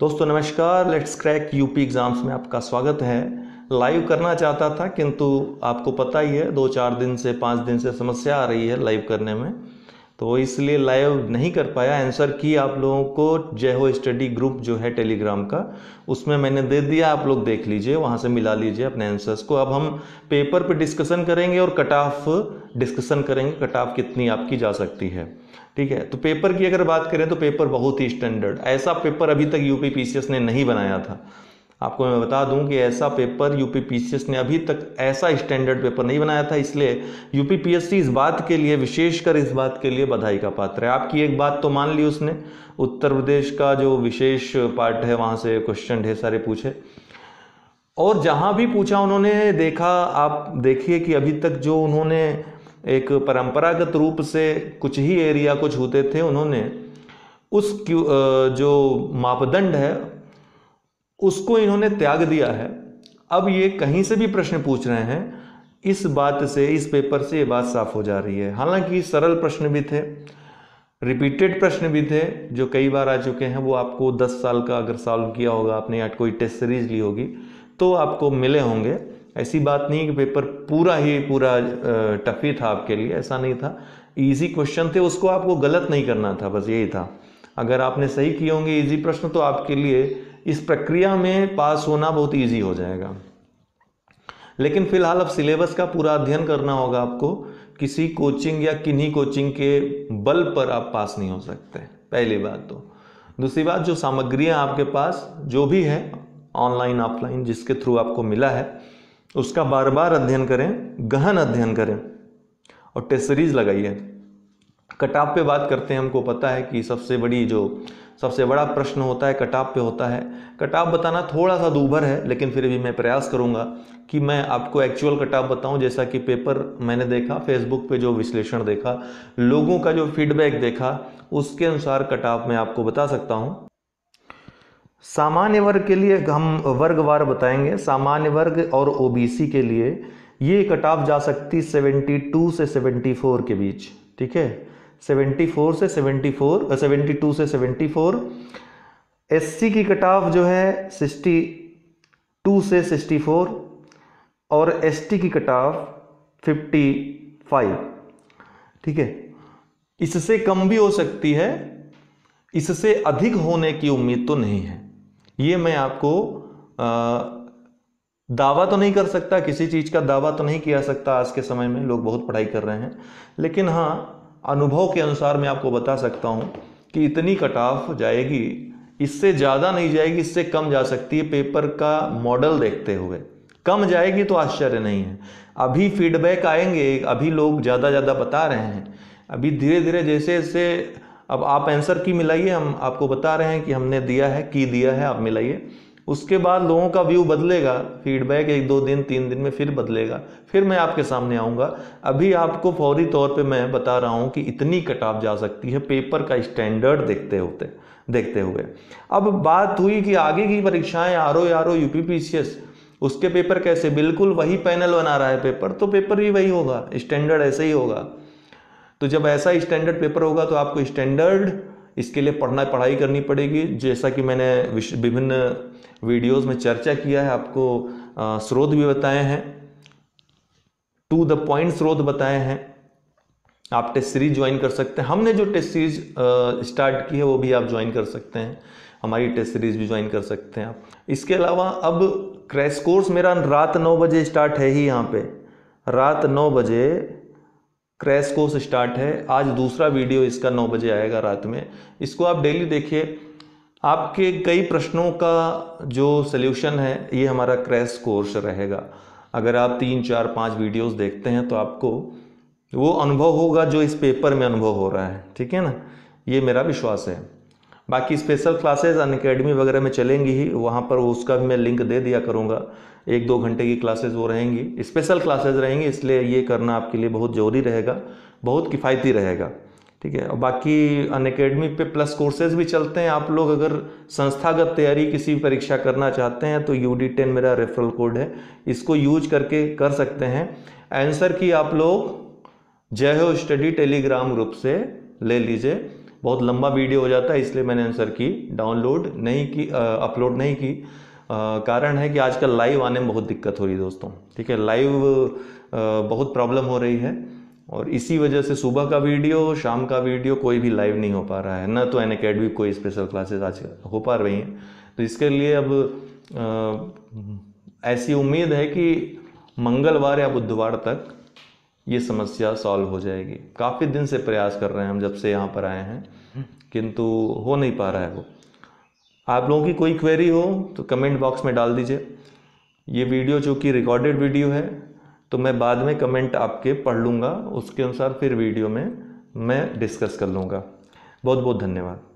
दोस्तों नमस्कार, let's crack UP exams में आपका स्वागत है। लाइव करना चाहता था किंतु आपको पता ही है 2-4 दिन से 5 दिन से समस्या आ रही है लाइव करने में, तो इसलिए लाइव नहीं कर पाया। आंसर की आप लोगों को जय हो स्टडी ग्रुप जो है टेलीग्राम का, उसमें मैंने दे दिया, आप लोग देख लीजिए, वहाँ से मिला लीजिए अपने आंसर्स को। अब हम पेपर पे डिस्कशन करेंगे और कट ऑफ डिस्कशन करेंगे, कट ऑफ कितनी आपकी जा सकती है, ठीक है। तो पेपर की अगर बात करें तो पेपर बहुत ही स्टैंडर्ड, ऐसा पेपर अभी तक यूपीपीसीएस ने नहीं बनाया था। आपको मैं बता दूं कि ऐसा पेपर यूपीपीसीएस ने अभी तक ऐसा स्टैंडर्ड पेपर नहीं बनाया था, इसलिए यूपीपीएससी इस बात के लिए, विशेषकर इस बात के लिए बधाई का पात्र है। आपकी एक बात तो मान ली उसने, उत्तर प्रदेश का जो विशेष पार्ट है वहाँ से क्वेश्चन ढेर सारे पूछे, और जहाँ भी पूछा उन्होंने देखा। आप देखिए कि अभी तक जो उन्होंने एक परंपरागत रूप से कुछ ही एरिया को छूते थे, उन्होंने उस जो मापदंड है उसको इन्होंने त्याग दिया है। अब ये कहीं से भी प्रश्न पूछ रहे हैं, इस बात से, इस पेपर से ये बात साफ हो जा रही है। हालांकि सरल प्रश्न भी थे, रिपीटेड प्रश्न भी थे जो कई बार आ चुके हैं, वो आपको 10 साल का अगर सॉल्व किया होगा आपने या कोई टेस्ट सीरीज ली होगी तो आपको मिले होंगे। ऐसी बात नहीं कि पेपर पूरा ही पूरा टफी था आपके लिए, ऐसा नहीं था। ईजी क्वेश्चन थे, उसको आपको गलत नहीं करना था, बस यही था। अगर आपने सही किए होंगे ईजी प्रश्न तो आपके लिए इस प्रक्रिया में पास होना बहुत ईजी हो जाएगा। लेकिन फिलहाल अब सिलेबस का पूरा अध्ययन करना होगा आपको, किसी कोचिंग या किन्हीं कोचिंग के बल पर आप पास नहीं हो सकते, पहली बात। तो दूसरी बात, जो सामग्रियां आपके पास जो भी है ऑनलाइन ऑफलाइन जिसके थ्रू आपको मिला है उसका बार बार अध्ययन करें, गहन अध्ययन करें और टेस्ट सीरीज लगाइए। कट ऑफ पे बात करते हैं, हमको पता है कि सबसे बड़ा प्रश्न होता है कट ऑफ पे होता है। कट ऑफ बताना थोड़ा सा दूभर है, लेकिन फिर भी मैं प्रयास करूंगा कि मैं आपको एक्चुअल कट ऑफ बताऊं। जैसा कि पेपर मैंने देखा, फेसबुक पे जो विश्लेषण देखा, लोगों का जो फीडबैक देखा, उसके अनुसार कट ऑफ मैं आपको बता सकता हूँ। सामान्य वर्ग के लिए हम वर्गवार बताएंगे। सामान्य वर्ग और ओबीसी के लिए ये कट ऑफ जा सकती 72 से 74 के बीच, ठीक है। 72 से 74। एससी की कट ऑफ जो है 62 से 64 और एसटी की कट ऑफ 55, ठीक है। इससे कम भी हो सकती है, इससे अधिक होने की उम्मीद तो नहीं है। ये मैं आपको दावा तो नहीं कर सकता, किसी चीज़ का दावा तो नहीं किया सकता। आज के समय में लोग बहुत पढ़ाई कर रहे हैं, लेकिन हाँ, अनुभव के अनुसार मैं आपको बता सकता हूँ कि इतनी कट ऑफ जाएगी, इससे ज़्यादा नहीं जाएगी, इससे कम जा सकती है। पेपर का मॉडल देखते हुए कम जाएगी तो आश्चर्य नहीं है। अभी फीडबैक आएंगे, अभी लोग ज़्यादा बता रहे हैं, अभी धीरे जैसे जैसे। अब आप आंसर की मिलाइए, हम आपको बता रहे हैं कि हमने दिया है, की दिया है, आप मिलाइए। उसके बाद लोगों का व्यू बदलेगा, फीडबैक 1-2 दिन 3 दिन में फिर बदलेगा, फिर मैं आपके सामने आऊँगा। अभी आपको फौरी तौर पे मैं बता रहा हूँ कि इतनी कट ऑफ जा सकती है पेपर का स्टैंडर्ड देखते हुए। अब बात हुई कि आगे की परीक्षाएं RO UPPSC उसके पेपर कैसे, बिल्कुल वही पैनल बना रहा है पेपर, तो पेपर भी वही होगा, स्टैंडर्ड ऐसे ही होगा। तो जब ऐसा स्टैंडर्ड पेपर होगा तो आपको स्टैंडर्ड इसके लिए पढ़ाई करनी पड़ेगी। जैसा कि मैंने विभिन्न वीडियोस में चर्चा किया है, आपको स्रोत भी बताए हैं, टू द पॉइंट स्रोत बताए हैं। आप टेस्ट सीरीज ज्वाइन कर सकते हैं, हमने जो टेस्ट सीरीज स्टार्ट की है वो भी आप ज्वाइन कर सकते हैं, हमारी टेस्ट सीरीज भी ज्वाइन कर सकते हैं आप। इसके अलावा अब क्रैश कोर्स मेरा रात 9 बजे स्टार्ट है ही, यहाँ पे रात 9 बजे क्रैश कोर्स स्टार्ट है। आज दूसरा वीडियो इसका 9 बजे आएगा रात में। इसको आप डेली देखिए, आपके कई प्रश्नों का जो सल्यूशन है ये हमारा क्रैश कोर्स रहेगा। अगर आप 3-4-5 वीडियोस देखते हैं तो आपको वो अनुभव होगा जो इस पेपर में अनुभव हो रहा है, ठीक है ना, ये मेरा विश्वास है। बाकी स्पेशल क्लासेस अनअकैडमी वगैरह में चलेंगी ही, वहाँ पर उसका भी मैं लिंक दे दिया करूँगा। 1-2 घंटे की क्लासेस वो रहेंगी, स्पेशल क्लासेस रहेंगी, इसलिए ये करना आपके लिए बहुत ज़रूरी रहेगा, बहुत किफ़ायती रहेगा, ठीक है। और बाकी अनअकैडमी पे प्लस कोर्सेज भी चलते हैं। आप लोग अगर संस्थागत तैयारी किसी परीक्षा करना चाहते हैं तो UD10 मेरा रेफरल कोड है, इसको यूज करके कर सकते हैं। आंसर की आप लोग जय हो स्टडी टेलीग्राम ग्रुप से ले लीजिए, बहुत लंबा वीडियो हो जाता है, इसलिए मैंने आंसर की डाउनलोड नहीं की, अपलोड नहीं की। कारण है कि आजकल लाइव आने में बहुत दिक्कत हो रही है दोस्तों, ठीक है। लाइव बहुत प्रॉब्लम हो रही है और इसी वजह से सुबह का वीडियो, शाम का वीडियो कोई भी लाइव नहीं हो पा रहा है, ना तो अनअकैडमी कोई स्पेशल क्लासेस आज हो पा रही हैं। तो इसके लिए अब ऐसी उम्मीद है कि मंगलवार या बुधवार तक ये समस्या सॉल्व हो जाएगी। काफ़ी दिन से प्रयास कर रहे हैं हम, जब से यहाँ पर आए हैं, किंतु हो नहीं पा रहा है वो। आप लोगों की कोई क्वेरी हो तो कमेंट बॉक्स में डाल दीजिए। ये वीडियो चूँकि रिकॉर्डेड वीडियो है तो मैं बाद में कमेंट आपके पढ़ लूँगा, उसके अनुसार फिर वीडियो में मैं डिस्कस कर लूँगा। बहुत बहुत धन्यवाद।